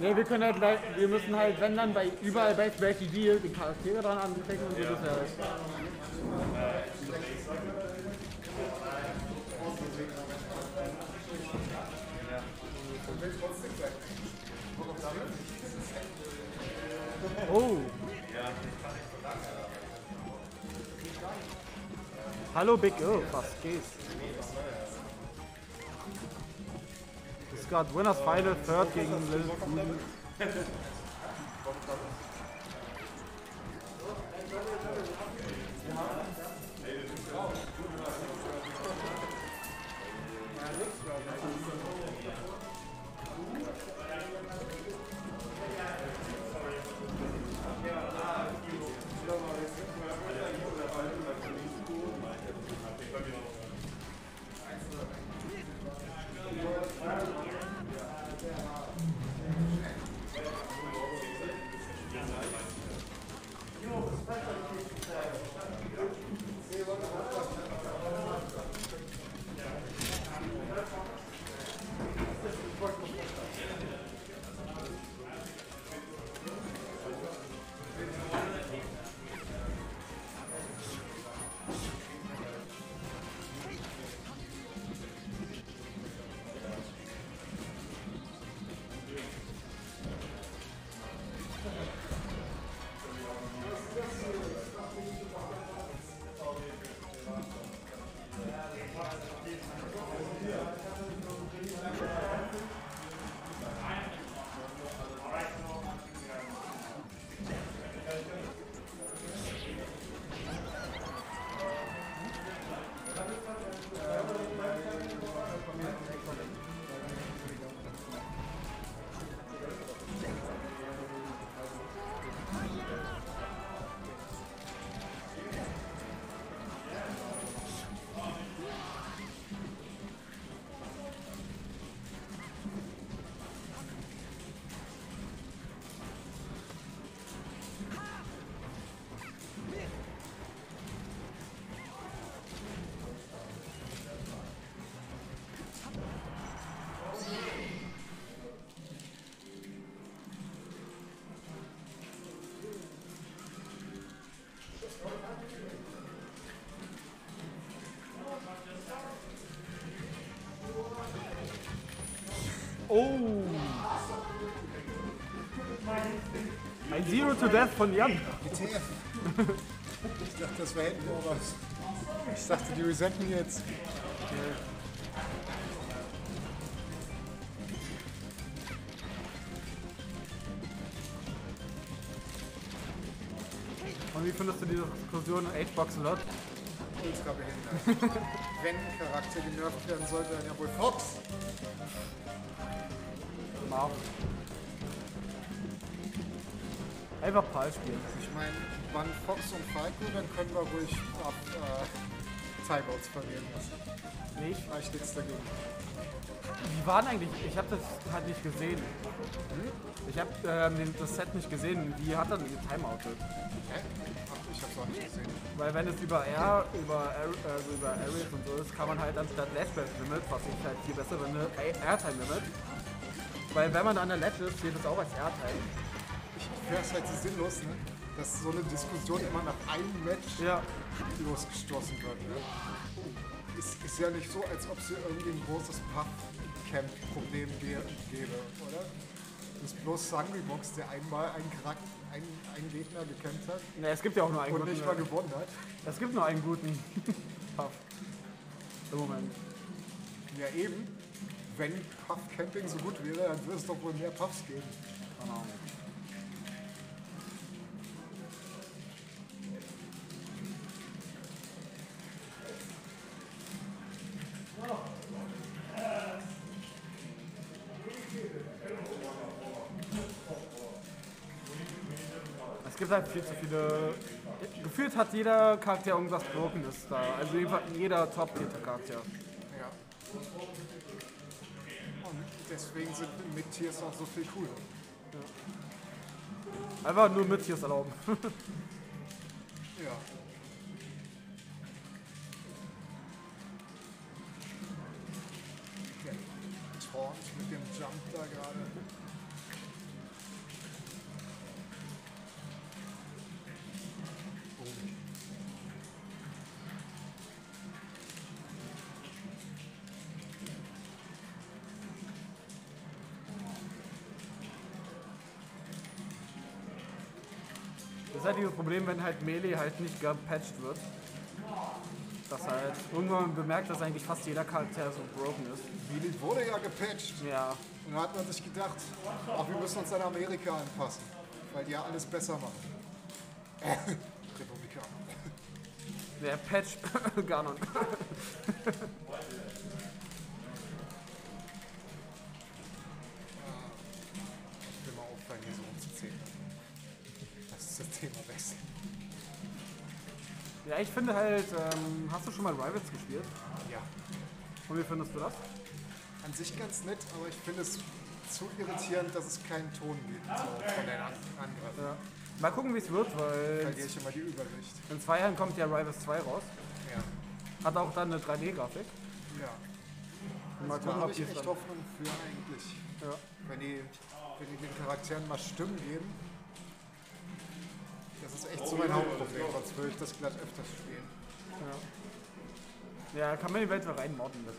Ne, wir können halt gleich, wir müssen halt, wenn dann bei überall bei Smash Deal die Charaktere dran anstecken und so, das ja. Oh! Hallo Big O, was geht's? It's got Winners Final, Third gegen Lilfroozy. Oh! Ein Zero to Death von Jan. ETF. Ich dachte, das war hinten oder was. Ich dachte, die resetten jetzt. Okay. Und wie findest du die Diskussion in H-Box oder? Wenn ein Charakter genervt werden sollte, dann ja wohl Fox. Wow. Einfach Pal spielen. Ich meine, wann Fox und Falco, dann können wir ruhig ab Timeouts verlieren lassen. Nicht? Da steht es dagegen. Wie waren eigentlich? Ich habe das halt nicht gesehen. Ich habe das Set nicht gesehen. Wie hat er denn getimeoutet? Hä? Ich hab's auch nicht gesehen. Weil wenn es über Aries und so ist, kann man halt anstatt Last Best Limit, was ich halt viel besser finde, Airtime Limit. Weil wenn man da an der Ledge ist, steht es auch als Airtime. Ich höre es halt so sinnlos, ne? Dass so eine Diskussion immer nach einem Match losgestoßen wird. Ne? Es ist ja nicht so, als ob es hier irgendwie ein großes Puff-Camp-Problem gäbe, oder? Das ist bloß Sangri-Box, der einmal einen Gegner gekämpft hat. Ne, es gibt ja auch nur einen guten. Und nicht mal gewonnen hat. Es gibt nur einen guten Puff. Im Moment. Ja, eben. Wenn Puff-Camping so gut wäre, dann würde es doch wohl mehr Puffs geben. Genau. Es gibt halt viel zu viele... Gefühlt hat jeder Charakter irgendwas Brokenes da. Also jeder Top-Tier-Charakter. Ja. Deswegen sind mit Tiers auch so viel cooler. Ja. Einfach nur mit Tiers erlauben. Ja. Okay. Launch mit dem Jump da gerade. Das ist halt das Problem, wenn halt Melee halt nicht gepatcht wird. Dass halt irgendwann bemerkt, dass eigentlich fast jeder Charakter so broken ist. Melee wurde ja gepatcht. Ja. Und da hat man sich gedacht, ach, wir müssen uns an Amerika anpassen. Weil die ja alles besser machen. Republikaner. Der Patch Ganon. Ich will mal aufhören, hier so umzuzählen. Das ist das Thema Beste. Ja, ich finde halt, hast du schon mal Rivals gespielt? Ja. Und wie findest du das? An sich ganz nett, aber ich finde es zu irritierend, dass es keinen Ton gibt von den Angriffen. Ja. Mal gucken, wie es wird, weil... Verliere ich immer die Übersicht. In 2 Jahren kommt ja Rivals 2 raus. Ja. Hat auch dann eine 3D-Grafik. Ja. Und mal also gucken, ob ich echt Hoffnung für eigentlich. Ja. Wenn die den Charakteren mal Stimmen geben. Das ist echt so mein Hauptproblem, sonst würde ich das glatt öfters spielen. Ja, ja, kann man in die Welt mal reinmodden. Das,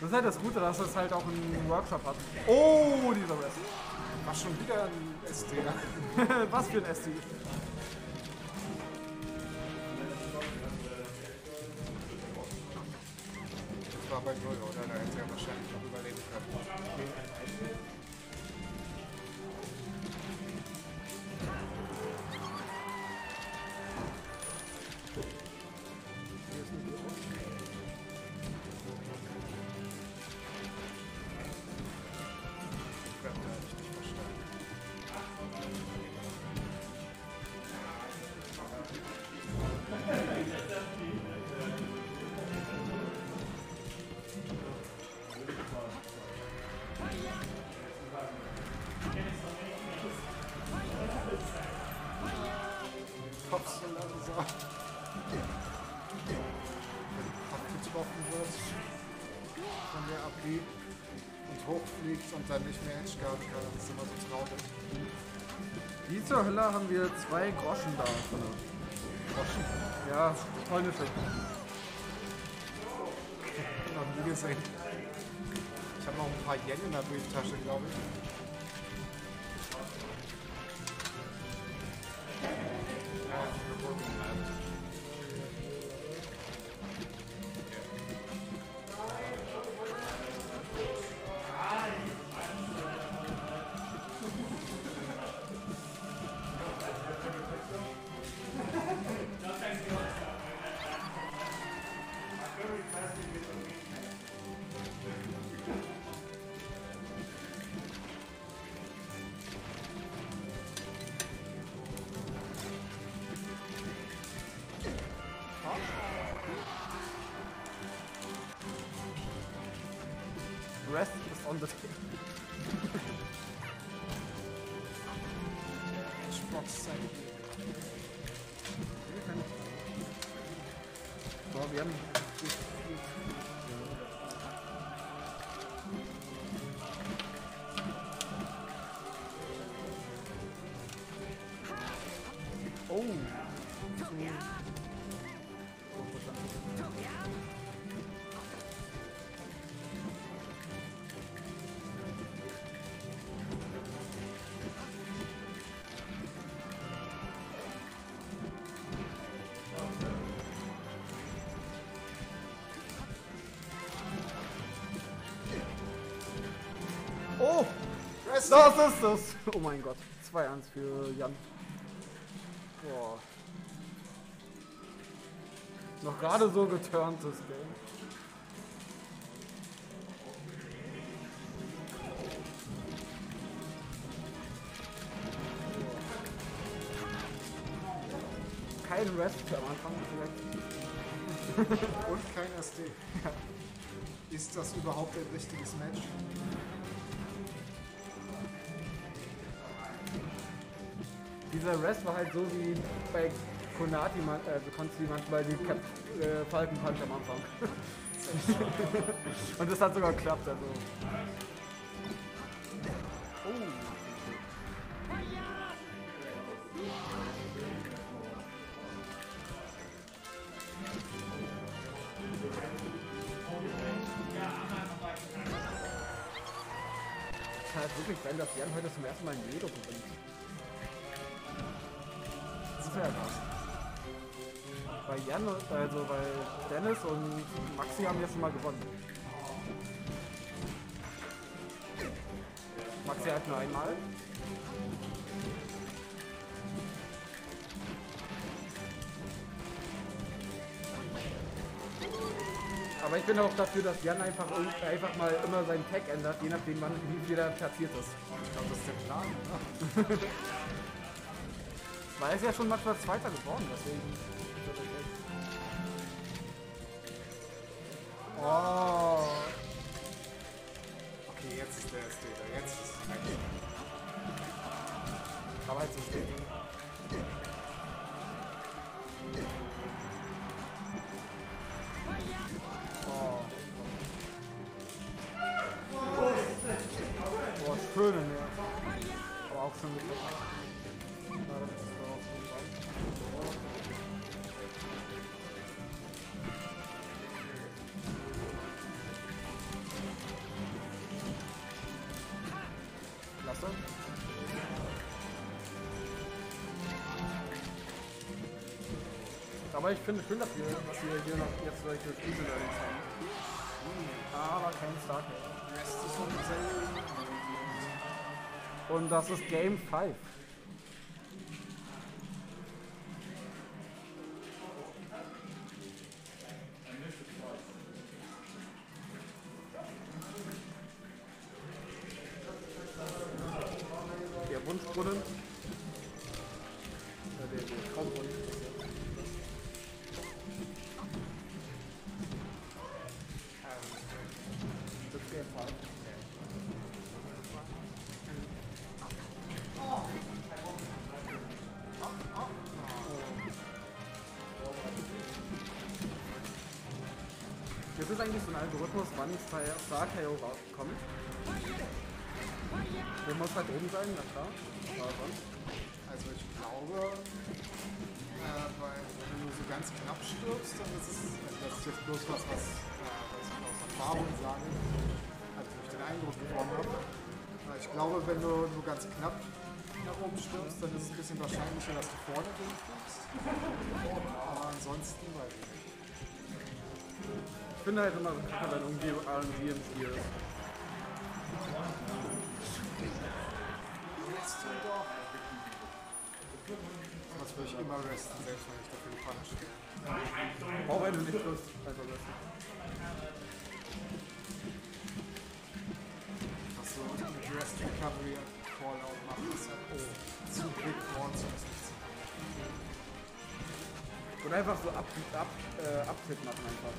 das ist halt das Gute, dass es halt auch einen Workshop hat. Oh, dieser Rest. War schon wieder ein ST. Was für ein ST. Das war bei Jojo, oder? Da hätte er wahrscheinlich noch überleben können. Wie zur Hölle haben wir 2 Groschen da? Groschen? Ja, polnische. Noch nie gesehen. Ich habe noch ein paar Yen in der Brieftasche, glaube ich. Rest is on the table. Boah, wir haben... Oh! Oh! Das ist das! Oh mein Gott, 2-1 für Jan. Boah. Noch gerade so geturntes Game. Kein Rest am Anfang direkt. Und kein SD. Ist das überhaupt ein richtiges Match? Dieser Rest war halt so wie bei Konati, also Konsti manchmal die Falkenpunch am Anfang. Das Und das hat sogar geklappt, also. Oh. Es kann halt wirklich sein, dass Jan heute zum ersten Mal ein JeDo gewinnt. Das ist ja krass. Weil Jan, also weil Dennis und Maxi haben jetzt schon mal gewonnen. Maxi hat nur einmal. Aber ich bin auch dafür, dass Jan einfach mal immer seinen Tag ändert, je nachdem wann wie viel er platziert ist. Ich glaube, das ist der Plan, oder? Weil er ist ja schon manchmal Zweiter geworden, deswegen. Oh. Okay, jetzt ist der Skater, jetzt ist es okay. Aber jetzt ist oh. Boah, schön, ja. Aber auch schon mit aber ich finde schön, dass wir hier noch jetzt solche Füße haben. Aber kein Start mehr. Und das ist Game 5. Der Wunschbrunnen. Ja, der Traumbrunnen. Das ist eigentlich so ein Algorithmus, wann Star-KO rauskommt. Der muss halt oben sein, na klar. Aber sonst. Also ich glaube, wenn du so ganz knapp stirbst, dann ist es, also das ist jetzt bloß was ich aus Erfahrung sage, also ich den Eindruck bekommen habe. Ich glaube, wenn du nur ganz knapp nach oben stirbst, dann ist es ein bisschen wahrscheinlicher, dass du vorne drin stirbst. Aber ansonsten weiß ich nicht. Ich finde halt immer so kacke, wenn irgendwie RNG im Spiel ist. Rest du doch! Das würde ich immer resten, selbst wenn ich dafür gefangen stehe. Auch wenn du nicht wirst, also resten. Was so mit Rest Recovery Fallout macht, ist halt oh, zu big Horn, so ist nichts. Oder einfach so Abtipp machen einfach.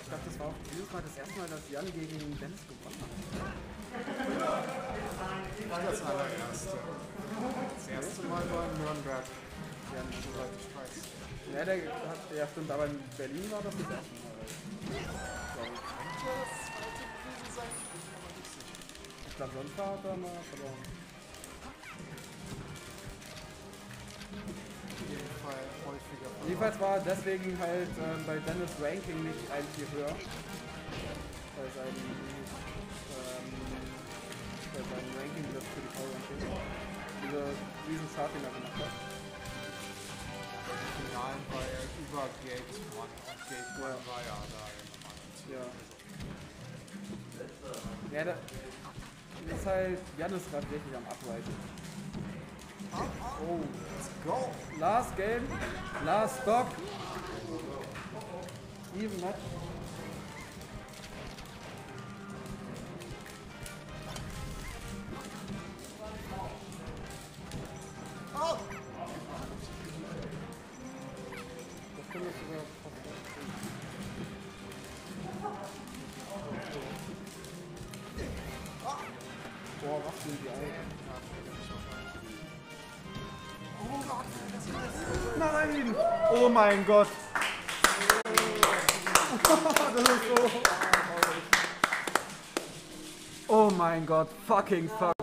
Ich dachte, das war auch dieses Mal das erste Mal, dass Jan gegen Dennis gewonnen hat. Das allererste. Das erste Mal war in Nürnberg. Jan, soweit ich weiß. Ja, der hat, ja stimmt, aber in Berlin war das das erste Mal. Glaube ich. Könnte das zweite gewesen sein? Ich bin mir aber nicht sicher. Ich glaube, sonst hat er mal verloren. Jedenfalls war deswegen halt bei Dennis Ranking nicht ein viel höher. Bei seinem Ranking, das für die V-Ranking, diesen Chart, den er gemacht hat. Im Finalen war er über Gate 1 und Gate 1 war ja da. Ja. Ja, das ist halt Jannis gerade wirklich am Abweichen. Oh, let's go! Last game, last stock. Even match. Boah, was für die Eier. Oh Gott, das ist das. Nein! Oh mein Gott! Das ist so... Oh mein Gott, fucking fuck.